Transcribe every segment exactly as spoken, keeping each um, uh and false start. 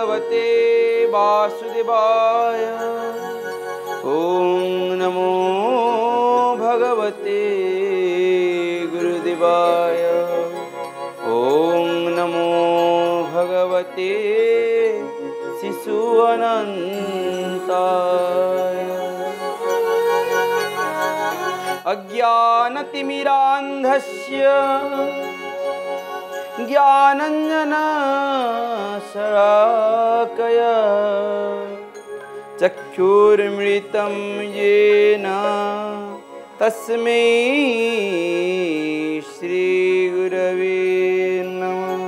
भगवते वासुदेवाय ओम नमो भगवते गुरुदेवाय ओम नमो भगवते शिशु अनंताय। अज्ञानतिमिरान्धस्य ज्ञानञ्जनशलाकया चक्षुर्मृतं येन तस्मै श्रीगुरवे नमः।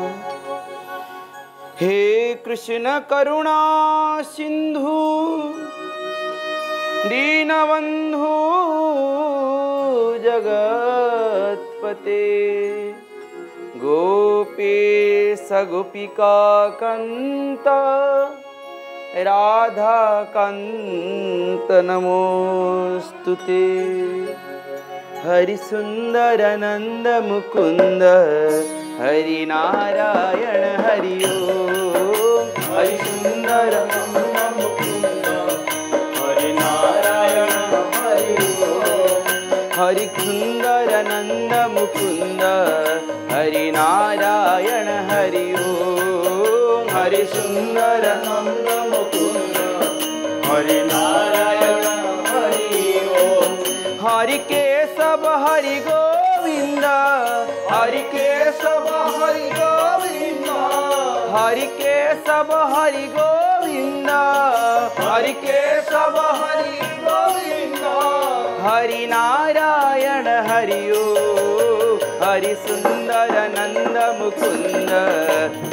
हे कृष्ण करुणा सिन्धु दीनबन्धो जगत्पते गोपेश गोपिका कंत राधा कंत नमोस्तुते। हरि सुंदर नंद मुकुंद हरि नारायण हरि ओम। हरि सुंदर नंद मुकुंद हरि नारायण हरि ओम। हरि सुंदर नंद मुकुंद हरि नारायण हरि ओम। हरि सुंदर नंद मुकुंद हरि नारायण हरि ओम। हरि केशव हरि गोविंद हरि केशव हरि गोविंद हरि केशव हरि गोविंद हरि केशव हरि गोविंद हरि नारायण हरि ओम। हरि सुंदर नंद मुकुंद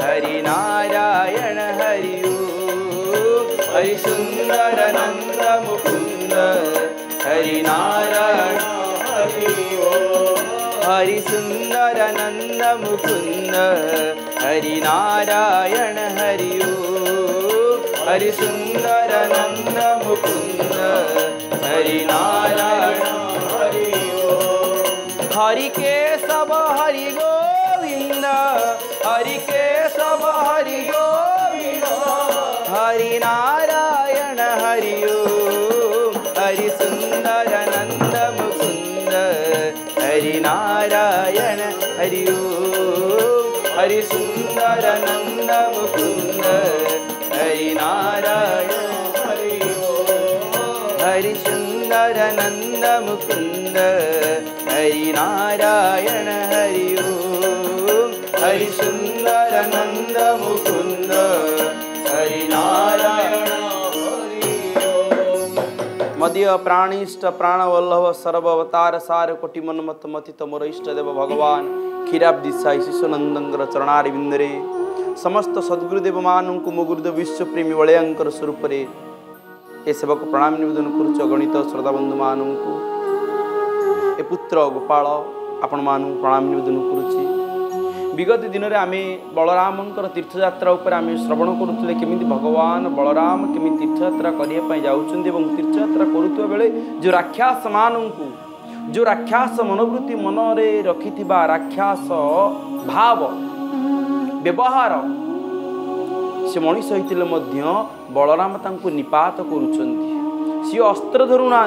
हरि नारायण हरि ओम। हरि सुंदर नंद मुकुंद हरि नारायण हरि ओम। हरि सुंदर नंद मुकुंद हरि नारायण हरि ओम। हरि सुंदर नंद मुकुंद हरि नारायण हरि ओम। हरि के हरि गोविंद हरि केशव हरि गोविंद हरि नारायण हरि ओम। हरि सुंदर नंद मुकुंद हरि नारायण हरि ओम। हरि सुंदर नंद मुकुंद हरि नारायण हरि ओम। हरि सुंदर नंद मुकुंद हरि नारायण हरि ओम। हरि सुंदर नंद मुकुंद हरि नारायण हरि ओम। मदीय प्राणिष्ट प्राणवल्लभ सर्ववतार सार कोटि मन्मथ मथित मोर इष्टदेव भगवान क्षीराब्दी साई शिशुनंदर चरणारविंदरे समस्त सद्गुरुदेव मानू मो गुरुदेव विश्वप्रेमी वलयांकर स्वरूप ए सेवक प्रणाम निवेदन करुच गणित श्रद्धाबंधु मानू ए पुत्र गोपाल आपण मानू प्रणाम निवेदन करुच्ची। विगत दिन में आम बलराम तीर्थयात्रा आम श्रवण करुले केमी भगवान बलराम केमी तीर्थयात्रा करने जाऊँ तीर्थयात्रा करुवा बेले जो राक्षस मानू जो राक्षस मनोवृत्ति मन रखि राक्षस भाव व्यवहार से मनीष होते बलराम निपात कर अस्त्र धरू ना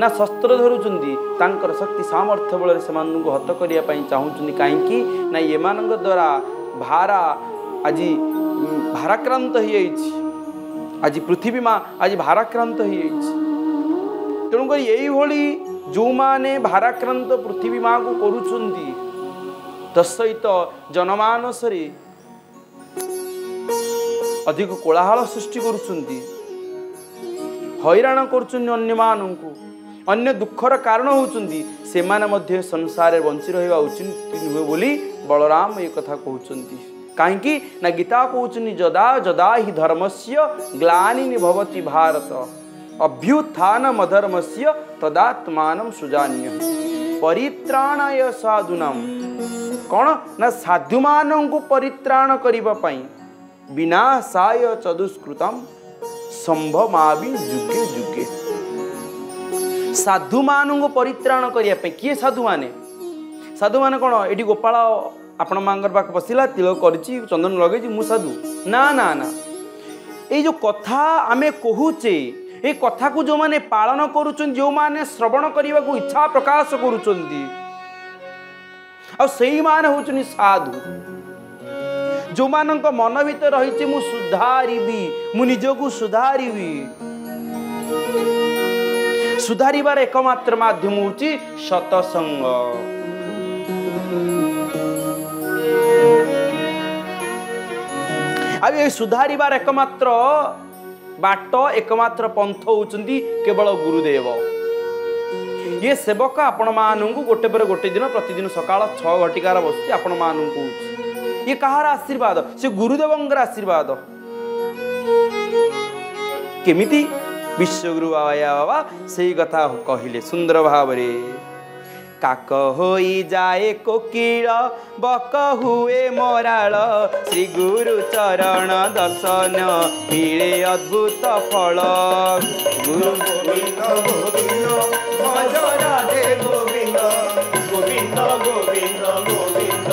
ना शस्त्र धरुंतर शक्ति सामर्थ्य बल से हत करने चाहूँ कहीं ना ये द्वारा भारा आज भाराक्रांत हो आज पृथ्वी माँ आज भाराक्रांत हो तेणुक यही जो मैंने भाराक्रांत पृथ्वी माँ को कर सहित जनमानस अधिक कोलाहल सृष्टि करैराण कर अन्य दुखर कारण होचुंदी से माने संसार वंची रहिबा उचित नुहे बोली बलराम ये कथा कहउचुंदी। काहेकि ना गीता कहउचुनी जदा जदा हि धर्मस्य ग्लानिनि भवति भारत अभ्युत्थानम अधर्मस्य तदात्मानं सुजान्य परित्राणाय साधूनां। कौन ना साधुमानंकु परित्राण करिबा पई विनाशाय च दुष्कृतम संभवामि जुगे जुगे साधु मानू परित्राण करने किए साधु माने साधु माने कौन ये गोपाल आपण मांग बसला तिलक कर चंदन लगे मुझ साधु ना ना ना ये जो कथा आमे कहुचे ये कथा को जो माने पालन करुचन जो माने श्रवण करने को इच्छा प्रकाश करुचन दी माने होचुनी साधु जो मान मन भीतर रही मु सुधारिबी मु निजकू सुधारिबी सुधारिबार एकमात्र माध्यम होची सतसंग। अब ये सुधारिबार एकमात्र बाट एकमात्र पंथ होचंदी केवल गुरुदेव। ये सेवक आपण मानू गोटे पर गोटे दिन प्रतिदिन सकाळ छह घटिकार बस आपण मानू ये कहार आशीर्वाद से गुरुदेवंकर आशीर्वाद केमिति विश्वगुरु बाबा बाबा सही कथा कहले सुंदर भाव रे काक होई जाए कोकिल बक हुए मोराल श्री गुरु चरण दर्शन मिले अद्भुत फल गुरु गोविंद गोविंद भज राधे गोविंद गोविंद गोविंद गोविंद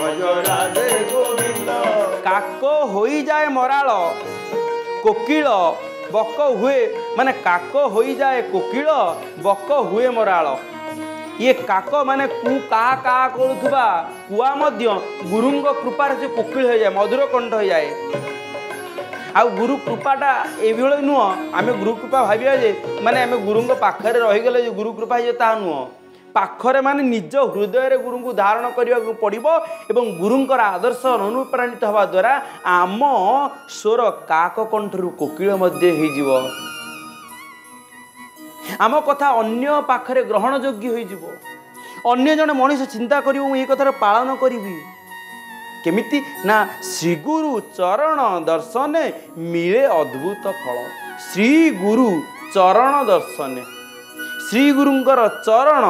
भज राधे गोविंद काक होई जाए मोराल कोकिल बक हुए माने काक होई जाए कोकिल बक हुए मोराल ये काक माने कु का का करुवा कुआ मध्य गुरु कृपार से कोकिल हो जाए मधुर कंठ हो जाए आ गुरु कृपाटा एभल नुह आम गुरु कृपा भाविया जे माने आम गुरु पाखे रहीगले गुरु कृपा जे ता नुह पाखरे माने निज हृदय गुरु को धारण करने पड़ो एवं गुरुंर आदर्श अनुप्राणित हवा द्वारा आम स्वर काक कंठरू कोकिल मध्य हो आम कथा अन्य पाखरे ग्रहण योग्य होने जन मनीष चिंता कर कथार पालन करी केमिति ना श्री गुरु चरण दर्शन मिले अद्भुत फल श्री गुरु चरण दर्शन श्री गुरुंकर चरण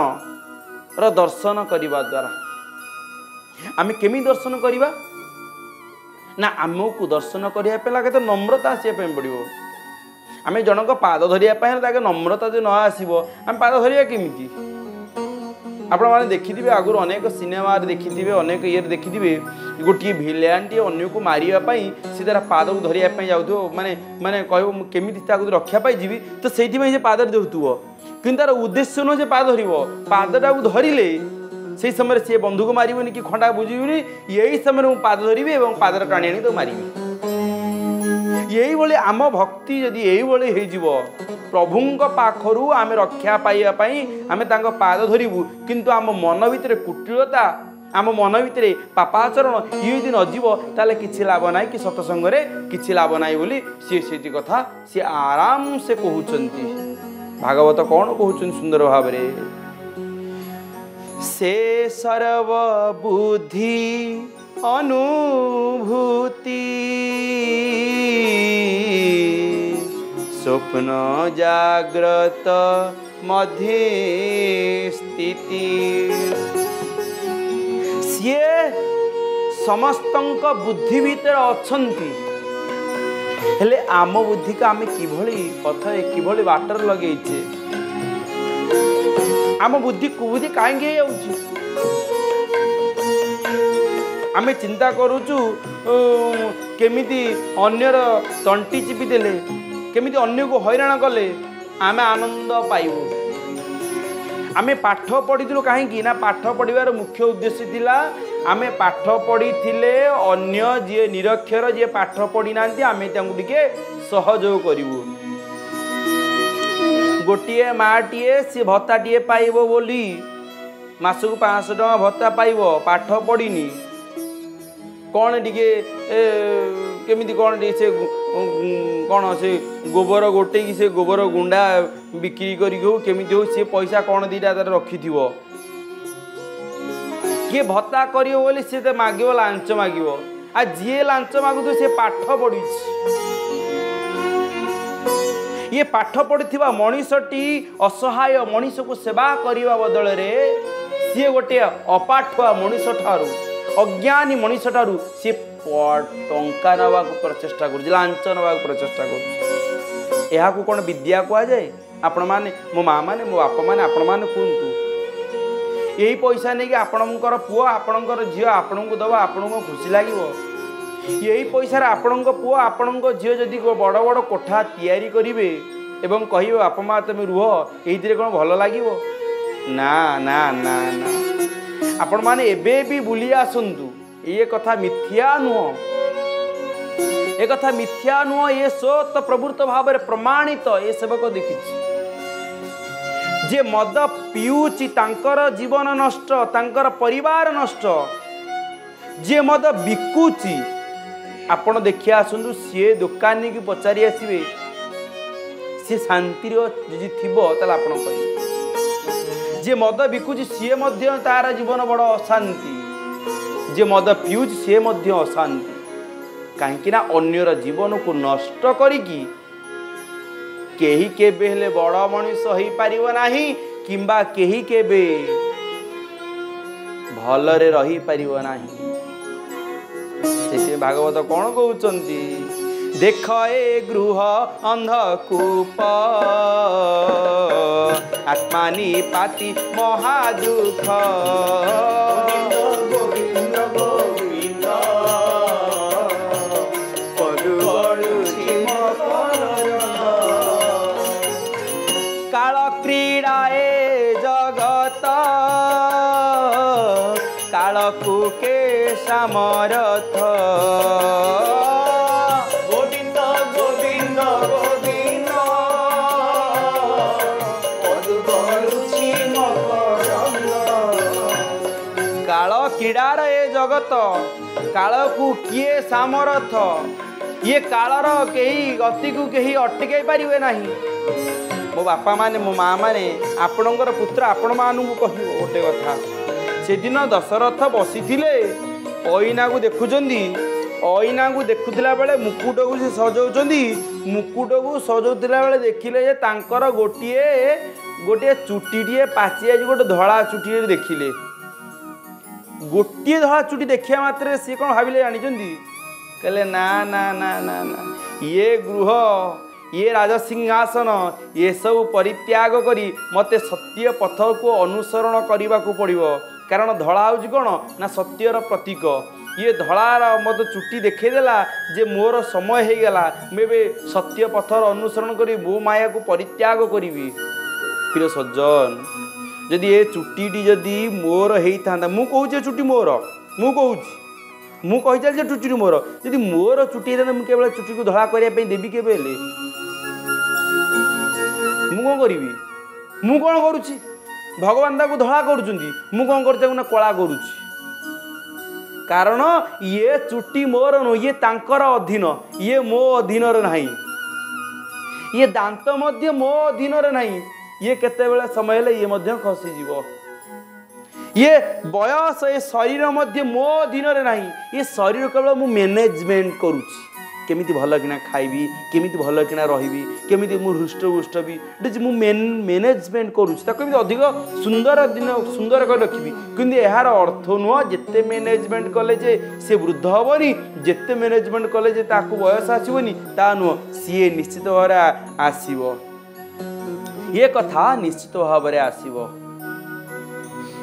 र दर्शन करने द्वारा आम केमी दर्शन करवा ना आमको दर्शन करने तो नम्रता आसपा पड़ो आम जनक पाद धरिया नम्रता जो न आसब आम पाद धरिया केमी आपण मैंने देखिथे आगुरी अनेक सिनेमा देखिथे अनेक ये देखिथे गोटे भिलियान टी अन्न को मारे सी तार पाद को धरिया जाऊ माने माने कह केमी रक्षा पाई तो से पाद दौड़ किंतु तार उद्देश्य नुह से पाद धरव पादा को धरले से समय सी बंधुक मारबनी कि खंडा बुझेबूनि यही समय मुझे पाद धरबी और पाद टाणी आनी तो मारबी ये आम भक्ति यदि यही हो प्रभु पाखर आम रक्षा पाइबापी आम पाद धरबू किंतु आम मन भितर कुटिलता आम मन भितर पापाचरण ये यदि नजीव ताले किसी लाभ ना कि सतसंग किसी लाभ ना बोली सी से कथा सी आराम से कहते भागवत कौन कहते सुंदर भाव रे से सर्व बुद्धि अनुभूति स्वप्न जाग्रत मध्य स्थिति सी समस्त बुद्धि भीतर अच्छा हेले आम बुद्धि का आम कि पथे कि बाटर लगे आम बुद्धि कुबुद्धि कहीं आम चिंता करुचु केमिति अन्यर तंटी चिपिदेले केमिति अन्य को हैराण कले आम आनंद पाइबु आम पाठ पढ़ी कहीं ना पाठ पढ़वार मुख्य उद्देश्य थिला आमे पाठ पढ़ी थिले अन्य जी निरक्षर जी पाठ पढ़ी ना आम टे सहयोग करूँ गोटे माँ टीए सी भत्ता टीए पाइब बोली मास को पाँच सौ टका भत्ता पाइब पाठ पढ़नी कौन टे केमी कौन से कौन से गोबर गोटे से गोबर गुंडा बिक्री करमी पैसा कौन दीटा तार रखि किए भत्ता करी सी तो माग लांच माग आ जी लांच मागुथ सी पाठ पढ़ी ये पाठ पढ़ी मनीषटी असहाय मनीष को सेवा करने बदल सी गोटे अपाठुआ मनीष ठार अज्ञानी मनीष ठार सी टंका नवा को प्रचेषा कर लांच नवा को प्रचेषा कर कौन विद्या कहुए आपण मैंने मो माँ मैंने मो बापा मैंने आपण मैंने कहतु यही पैसा नहीं कि आपणकर पुओ आपणकर झील आपन को दबा आपन को खुशी लगे यही पैसार आपण पुओ आपण झील जदि बड़ बड़ कोठा तैयारी करेंगे एवं कह बापा माँ तुम रुह ये कौन भल लगे ना ना ना ना आपण मैंने एवं बुली आसतु ये कथा मिथ्या नुह ए कथा मिथ्या नुह ये सोत प्रवृत्त भाव प्रमाणित ये सेवक देखी जे मद पिउची तांकर जीवन नष्ट तांकर परिवार नष्ट जे मद बिकुची आपण देखिए आसतु सी दुकानी की पचारि आसवे सी शांति जी थी आपण कह जे मद बिकुची सी तार जीवन बड़ अशांति जे मद पिउची सी अशांति कहीं अन्यर जीवन को नष्ट करी केही के बेले बड़ मनीष हो पारना किंबा केही के बे भलरे रही पारना से भागवत कौन कहते देख ए गृह अंधकूप आत्मानी पाती महादुख समरथ गोविंद गोविंद गोविंद काल क्रीड़ार ए जगत काल को किए समरथ ये कालर कही गति को कही अटकई पारे ना मो बापा माने मो माँ माने आपणकर पुत्र आपण मानू कह गोटे कथा से दिन दशरथ बसी अईना को देखुंदी अईना को देखुला बेले मुकुट को सी सजाऊँ मुकुट को सजाऊला बेले देखिले गोटे गोटे चुटीटे पाचि आज गोटे धड़ा चुटी देखिले गोटे धड़ा चुटी देखा मात्र सी कौन भाविले जानी कहले ना ना ना ना ना ये गृह ये राजसिंहासन ये सब परित्याग करी मते सत्य पथ को अनुसरण करने को पड़ो कारण धड़ा हूँ कौन ना सत्यर प्रतीक ये धड़ार मत चुट्टी देखेदेला जे मोर समय हो गला मुझे सत्य पथर अनुसरण करी मो माया को परित्याग करी प्रिय सज्जन जदि ये चुट्टी जदि मोर होता मु कहे चुट्टी मोर मु कहे मु कही चल चुट्टी मोर जदि मोर चुट्टी होता मुझे केवल चुट्टी को धड़ा करने देवी के मु कौन करी मु कौन कर भगवान ताकू धड़ा करा कला कर कारण ये चुट्टी मोर नु ये तांकर अधीन ये मो अधीन ना ये दांत मध्य मो अधीन ना ये केते बेले समय ले ये मध्य खसीजीव ये बयस ये शरीर मध्य मो अधीन ना ये शरीर केवल मु मैनेजमेंट करुछि केमिति भल किना खाइबी केमिति भल किना रहिबी केमिति मु हृष्ट पुष्ट भी इट मु मैनेजमेंट करूच ताकि अधिक सुंदर दिन सुंदर कर रखी किंतु यार अर्थ नुह जिते मैनेजमेंट कले जे से वृद्ध हेनी जिते मैनेजमेंट कले जे ताकू बयस आसबनी ता नुह सी निश्चित भाव आसब ये कथा निश्चित भाव आसब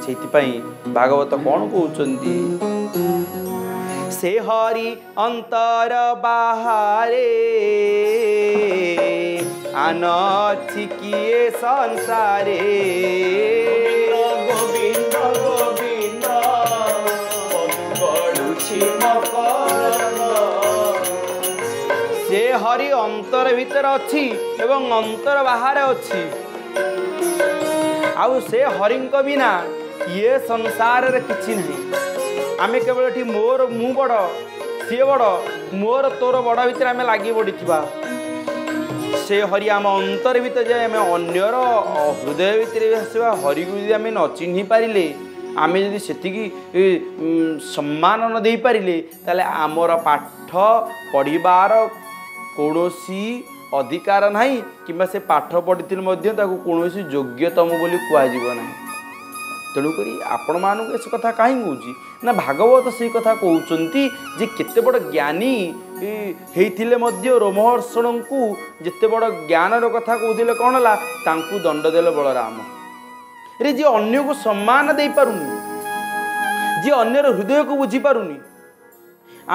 से भागवत कौन कहते से हरि अंतर बाहारे आनछि किए संसारे गोविंद गोविंद से हरि अंतर भीतर अछि एवं अंतर बाहर अछि आउ से हरिंक बिना ये संसार रे किछि नहीं आमे केवल ठीक मोर मु बड़ सी बड़ मोर तोर बड़ भितर आम लगे पड़ी से हरि आम अंतर भीतर जाए आम अन्यर हृदय भितर आसवा हरि को जी आम न चिन्ह पारे आम जी से सम्मान न दे पारे ताले आमर पाठ पढ़ार कौनसी अधिकार नहीं किंबा से पाठ पढ़ी मध्य ताकू कौनसी योग्यतम बोली कहजीव नहीं तेणुकरी आपण मानक ये कथा कहीं कौन ना भागवत से कथा कहते जे केते बड़ ज्ञानी होते रोमहर्षण को जिते बड़ ज्ञानर कथा कहते कौन है तांकू दंड देले बलराम रे जी अन्य को सम्मान दे पारुनी जी अन्यर हृदय को बुझी पारुनी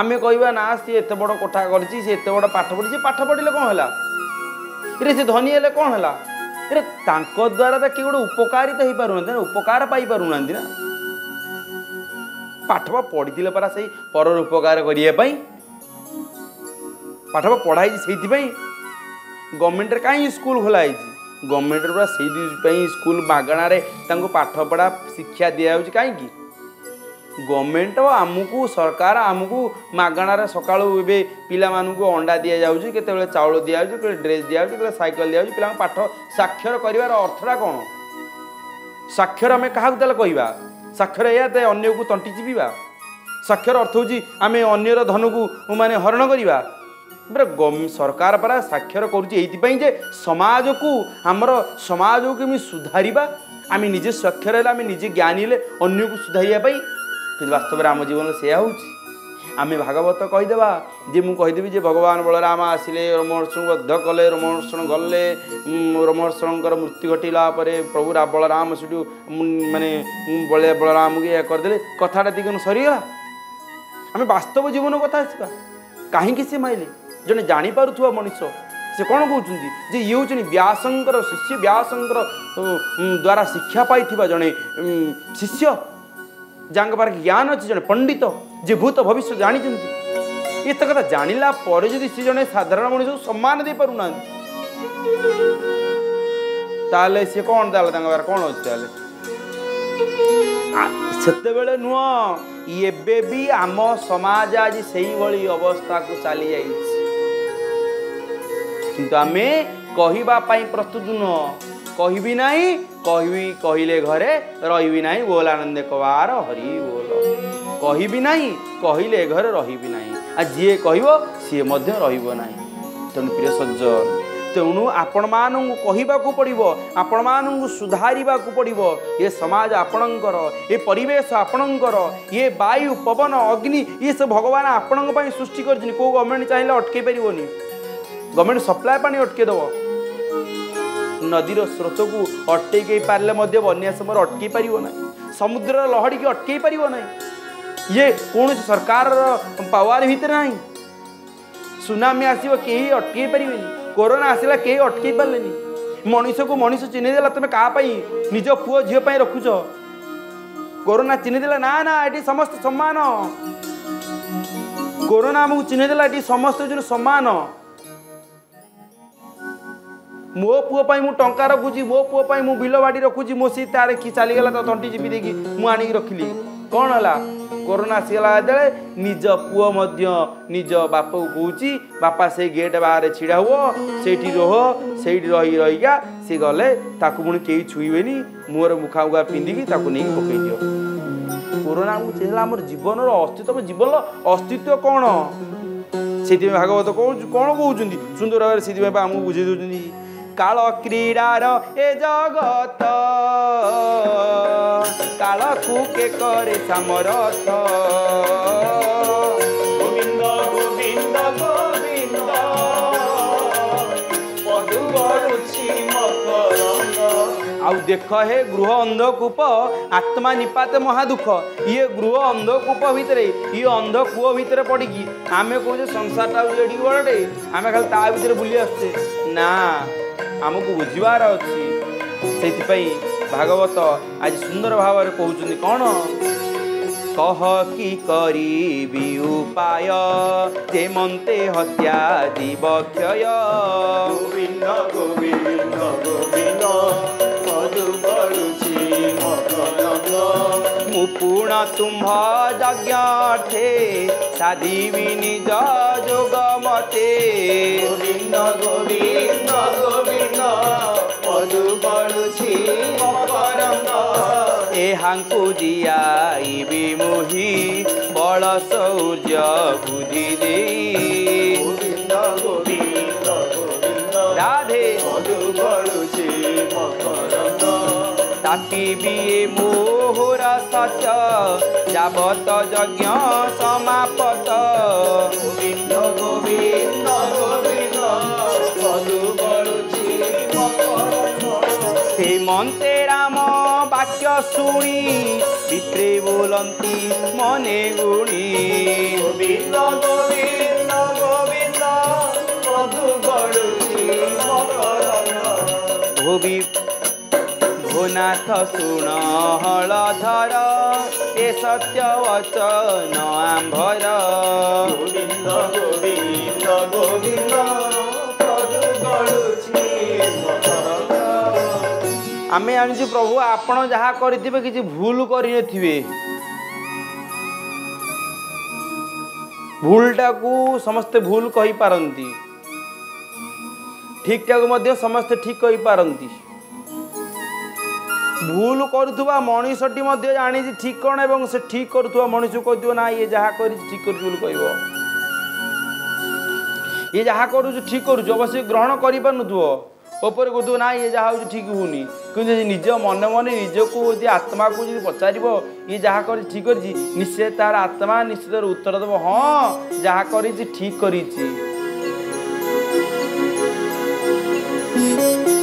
आम कह ना सी एत बड़ कोठा करठ पढ़ी सी पाठ पढ़ले कौन है ये सी धनी है कौन है ये द्वारा तो किए गोटे उपकारिता हो पार ना उपकार पाई पार ना पाठ पढ़ी परा से पर उपकार करने पाठ पढ़ाई से गवर्नमेंट कहीं स्कूल खोलाई गवर्नमेंट पूरा से स्कूल मगणारे पाठ पढ़ा शिक्षा दि जाऊँगी कहीं गवर्नमेंट आमको सरकार आमको मगणार सका पिला अंडा दि जाऊँगी केतवे चाउल दि जाऊँगी के ड्रेस दि जाऊँगी के साइकल दि जाऊँगी पिला पाठ साक्षर करार अर्थटा कौन साक्षर आम क्या कह साक्षर या अन्य को तंटी चिपा साक्षर अर्थ होमें अन्यर धन को मानने हरण करवा सरकार परा साक्षर कर समाज को आमर समाज को सुधारिबा आम निजे साक्षर है निजे ज्ञानी है अन्न को सुधारियापाई कि वास्तव में आम जीवन से आम भागवत कहीदेवा जे मुदेवी जे भगवान बलराम आसिले रमहर्षण बद्ध कले रमहर्षण गले रमहर्षण मूर्ति घटला प्रभु बलराम से मानने बलराम को या करदे कथाटा दिगन सरीगला आम वास्तव जीवन कथा आसवा कहीं से माइले जड़े जापु मनीष से कौन कहते जे ये हूँ व्यासंकर शिष्य व्यासंकर द्वारा शिक्षा पाई जड़े शिष्य जहाँ पार ज्ञान अच्छे जड़े पंडित जे भूत भविष्य जानी ये कथा जाना पर जी सी जड़े साधारण मनुष्य सम्मान दे पारना ताले सी कौन ताले कौन अच्छे से नुह ये भी आम समाज आज से अवस्था को चली जा किंतु आम कह प्रस्तुत नुह कहबी ना कहबी कहले घरे रही ना बोल आनंदे कबार हरि बोल कहबी ना कहले घरे रही ना आ जी कह सी रहा तेणु प्रिय सज्जन तेणु आपण मानू कहवाकू पड़ो आपण मानू सुधारिबा पड़ो ये समाज आपणकर ये परिवेश आपणकर ये वायु पवन अग्नि ये सब भगवान आपण सृष्टि कर को गवर्नमेंट चाहिए अटकई पार गवर्नमेंट सप्लाय पानी अटके दब नदीर स्रोत को अटकई पारे बन्या समय अटकई पारना समुद्र लहड़ी की अटकई पारना ये कौन सरकार पावर भितर ना सुनामी आसो कहीं अटकई पारे कोरोना आसला कहीं अटकई पारे मनीष को मनीष चिन्हदेला तुम क्या निज पु झीप रखुच कोरोना चिन्हदेला ना ना ये समस्त सम्मान कोरोना आमको चिन्हदेला ये समस्त जो सम्मान मो पुओं मु टंका रखुची मो पुओं मु बिल बाड़ी रखुची मो सी तार कि चलीगला तो तंटी चिपी देखी मुझे रखिली कौन है कोरोना आसगला जो निज पुओ निज बाप को कौची बापा से गेट बाहर छिड़ा हुआ से रोह से रही रहीका सी गले पुणी कई छुईबे मुहर मुखा उखा पिंधिकी नहीं पकई दि कोरोना आम जीवन अस्तित्व जीवन अस्तित्व कौन से भागवत कौन कहते सुंदर भाव से आमको बुझे दौरान काल क्रीड़ार ए जगत काल कुके करे समरथ गोविंद गोविंद गोविंद पदुवरुचि मकरंद आउ देख हे गृह अंधकूप आत्मा निपात महादुख ये गृह अंधकूप भितर ये अंधकूप भितर पड़की आम कौन संसारटा बड़े आम खाली ता भर बुले आसे ना आमको बुझार अच्छी से भागवत आज सुंदर भाव में कहते कौन कह कि करी उपाय जे मन्ते हत्या जीव क्षय गोविंद गोविंद गोविंद मु पूर्ण तुम्भ यज्ञ थे साधीवि निज जोग मते गोविंद गोविंद गोविंद पदु पड़ुछि परम एहांकु जियाइबि मोहि बल सौर्य बुद्धि देई गोविंद गोविंद गोविंद राधे पदु पड़ुछि परम तापीबी मोहर सच जावत यज्ञ समापत गोविंद गोविंद गोविंद हेमंते राम वाक्य शुणी पित्रे बोलती मने गुणी भोनाथ सुण हलधर ए सत्य वचन आंभर गोविंद गोविंद गोविंद आम जानु प्रभु आपण जहाँ करें किसी भूल करे भूलटा को समस्ते भूल कही पारती ठीक टाक समस्ते ठीक कही पारती भूल करुवा मनीषटी जानी ठीक कौन एवं से ठीक करुवा मनुष्य कह ना ये जहाँ कर ठीक करूल कह ये जहाँ कर ठीक करुच अवश्य ग्रहण कर पार्नवर कहु ना ये जहाँ हो ठीक होनी कि निज मन मन निजको आत्मा को पचार ये जहाँ कर ठीक कर निश्चय तार आत्मा निश्चित उत्तर देव हाँ जहाँ कर ठीक कर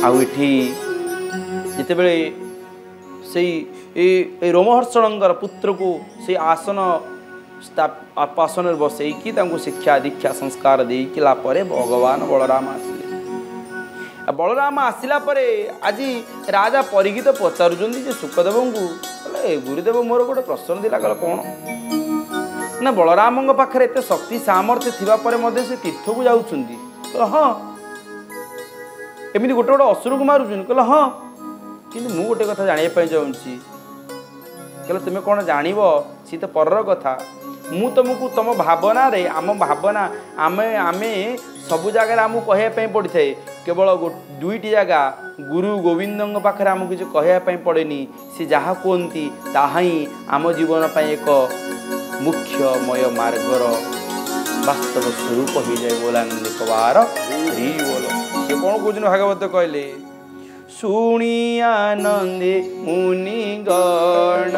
आते से रोमहर्षणकर पुत्र को से आसन आसन बसईकि शिक्षा दीक्षा संस्कार देला भगवान बलराम आसिले बलराम आसला पर आज राजा परिगीत पचारुं शुकदेव को गुरुदेव मोर गोटे प्रश्न दिला कल कौन ना बलराम पाखे एत शक्ति सामर्थ्य थी से तीर्थ को जाऊँ हाँ एमती गोटे गोटे असुर को मारुन कह हाँ कि मु गोटे कथा जानापी चाहूँगी कहले तुम्हें कौन जान सी तो परर कथा मु तुमको तुम भावना रे आम भावना आम आम सबू जगार आम कहवाई पड़ी थाए केवल दुईटी जगह गुरु गोविंद पाखे आम किसी कहवाई पड़ेनि सी जहाँ कहती ताही आम जीवन पर एक मुख्यमय मार्गर वास्तव स्वरूप हो जाए बोलानंद कबार से कौन कौन भागवत कहले सुनी आनंदे मुनिगण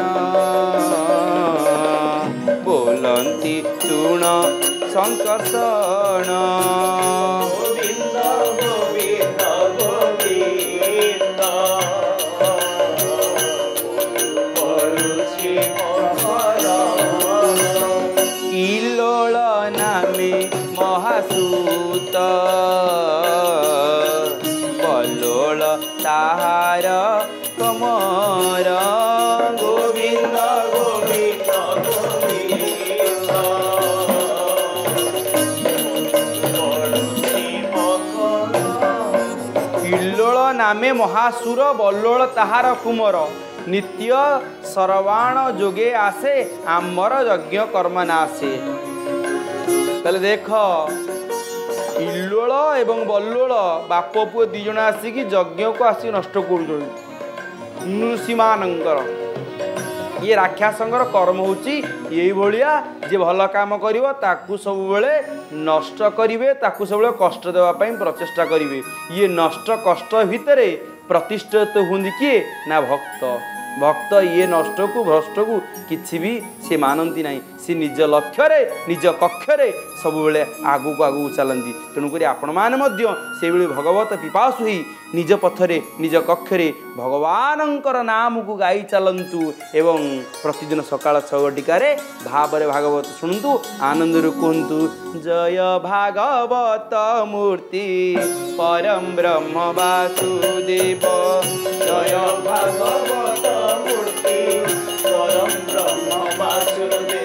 बोलती सुन संकर्षण गोविंद गोविंद गोविंद इलोल नामे महासूत ताहार कमर गोविंद गोविंद इल्लोल नामे महासुर बल्लोल ताहार कुमर नित्य सर्वाण जोगे आसे आमर यज्ञ कर्म नासे तले देख इल्लोल एवं बल्लोल बाप पुओ दीज आसिक यज्ञ को आसिक नष्ट कर ये राक्षसंगर कर्म होची ये भलिया जे भल काम करिवो ताकू सब बेले नष्ट करिवे ताकू सब बेले कष्ट देवा पई प्रचेष्टा करिवे ये नष्ट कष्ट भितरे प्रतिष्ठित हुंदी किए ना भक्त भक्त ये नष्ट को भ्रष्ट को किसी भी सी मानती ना सी निज लक्ष्य निज कक्षर सब बेले आगू को आगू चलती तेणुक आपण मैंने से भगवत पिपासु ही निज पथरे निज कक्षर भगवान नाम को गाई चलतु एवं प्रतिदिन सकाल छटिकार भावरे भागवत शुणु आनंद कहतु जय भागवत मूर्ति परम ब्रह्म वासुदेव जय भागवत मूर्ति परम ब्रह्म वासुदेव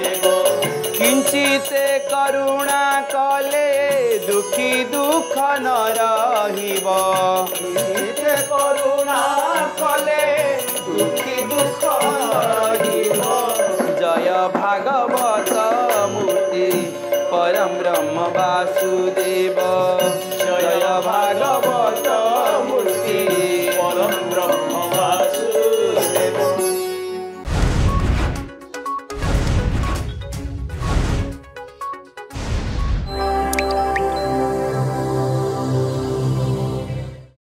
किंचित करुणा कले दुखी दुख न रहिब किंचित करुणा कले दुखी दुख न रहिब जय भागवत मूर्ति परम ब्रह्म वासुदेव जय भागवत।